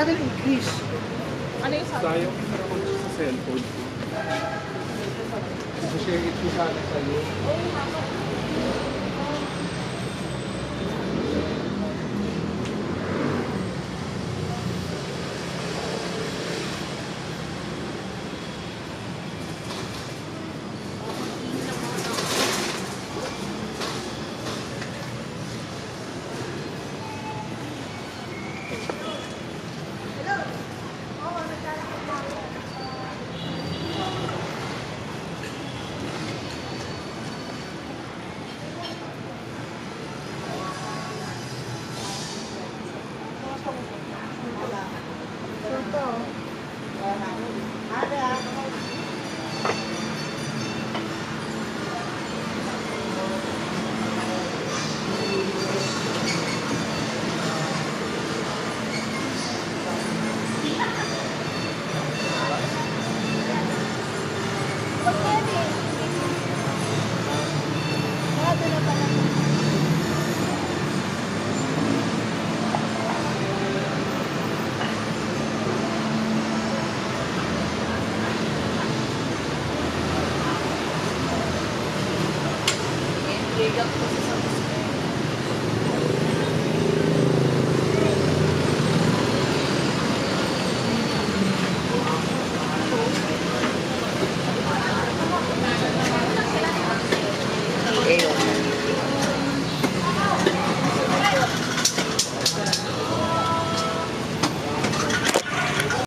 another increase. Ano yung sabi? Sayang yung nakakonsyo sa cellphone. Kasi share it ko sana sa'yo.